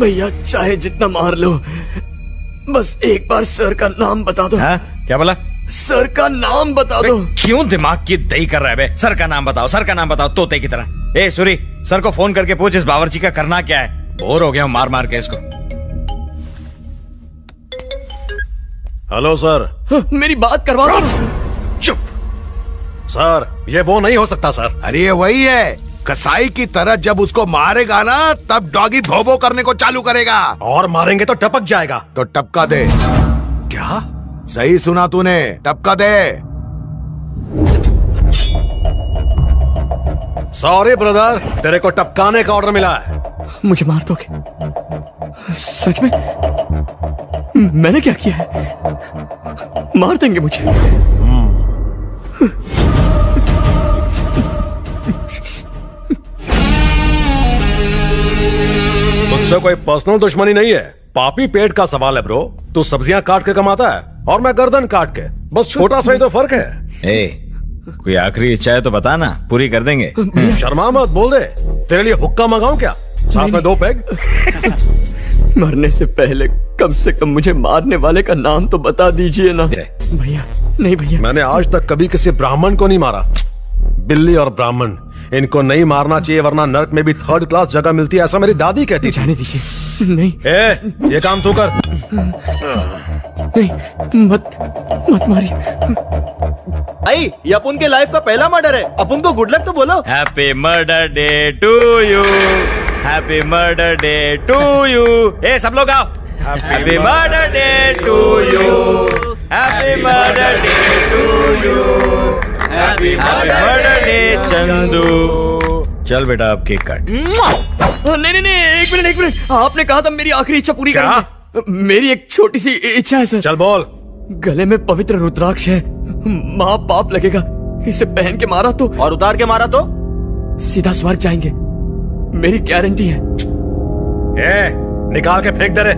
भैया चाहे जितना मार लो, बस एक बार सर का नाम बता दो। हाँ? क्या बोला? सर का नाम बता दो। क्यों दिमाग की दही कर रहा है बे? सर का नाम बताओ, सर का नाम बताओ तोते की तरह। ए सूरी, सर को फोन करके पूछ इस बावर्ची का करना क्या है, बोर हो गया हूँ मार मार के इसको। Hello sir. हाँ, मेरी बात करवाओ। चुप सर, ये वो नहीं हो सकता सर। अरे वही है, कसाई की तरह जब उसको मारेगा ना तब डॉगी भोभो करने को चालू करेगा, और मारेंगे तो टपक जाएगा। तो टपका दे। क्या? सही सुना तूने, टपका दे। सॉरी ब्रदर, तेरे को टपकाने का ऑर्डर मिला है। मुझे मार दोगे? सच में? मैंने क्या किया है? मार देंगे मुझे। तुझसे कोई पर्सनल दुश्मनी नहीं है, पापी पेट का सवाल है ब्रो। तू सब्जियां काट के कमाता है और मैं गर्दन काट के, बस छोटा सा ही तो फर्क है। ए, कोई आखिरी इच्छा है तो बता ना, पूरी कर देंगे। शर्मा मत, बोल दे। तेरे लिए हुक्का मंगाऊं क्या, साथ में 2 पैग? मरने से पहले कम से कम मुझे मारने वाले का नाम तो बता दीजिए ना। भैया नहीं भैया, मैंने आज तक कभी किसी ब्राह्मण को नहीं मारा। बिल्ली और ब्राह्मण, इनको नहीं मारना चाहिए, वरना नर्क में भी 3rd क्लास जगह मिलती है, ऐसा मेरी दादी कहती। जाने दीजिए। नहीं। ए, ये काम तू कर। नहीं, मत मारिए। आई, ये अपन के लाइफ का पहला मर्डर है, अपन को गुड लक तो बोलो। Happy murder day to you, happy murder day to you. ए सब लोग आओ, happy murder day to you, happy murder day to you, happy birthday Chandu. चल बेटा अब केक काट। नहीं नहीं, एक मिनट, आपने कहा था मेरी आखिरी इच्छा पूरी करेंगे। मेरी एक छोटी सी इच्छा है सर। चल बोल। गले में पवित्र रुद्राक्ष है, माँ बाप लगेगा। इसे पहन के मारा तो और उतार के मारा तो सीधा स्वर्ग जाएंगे, मेरी गारंटी है। ए, निकाल के फेंक दे रे।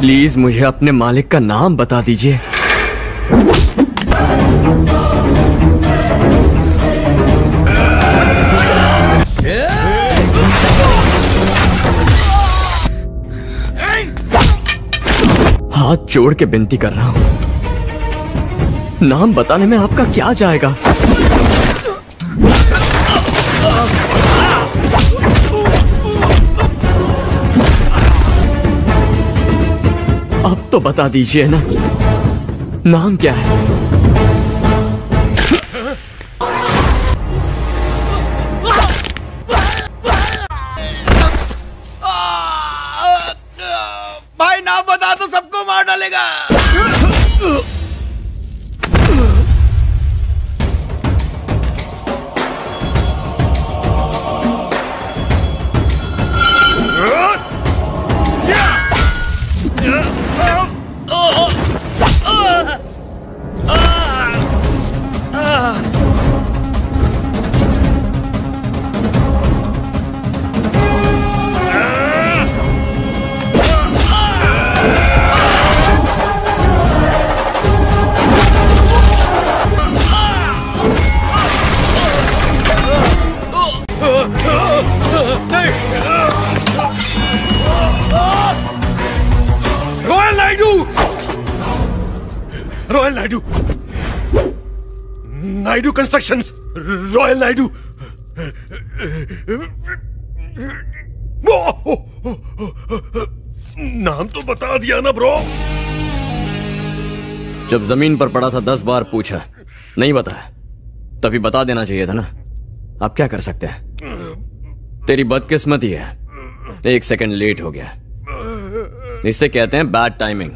प्लीज मुझे अपने मालिक का नाम बता दीजिए। हाथ जोड़ के विनती कर रहा हूं, नाम बताने में आपका क्या जाएगा। अब तो बता दीजिए ना, नाम क्या है? भाई नाम बता तो सबको मार डालेगा। Naidu constructions, royal Naidu. नाम तो बता दिया ना ब्रो। जब जमीन पर पड़ा था 10 बार पूछा, नहीं बताया, तभी बता देना चाहिए था ना। आप क्या कर सकते हैं, तेरी बदकिस्मती है, एक सेकंड लेट हो गया। इसे कहते हैं बैड टाइमिंग।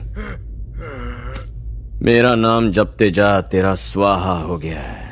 मेरा नाम जपते जा तेरा स्वाहा हो गया है।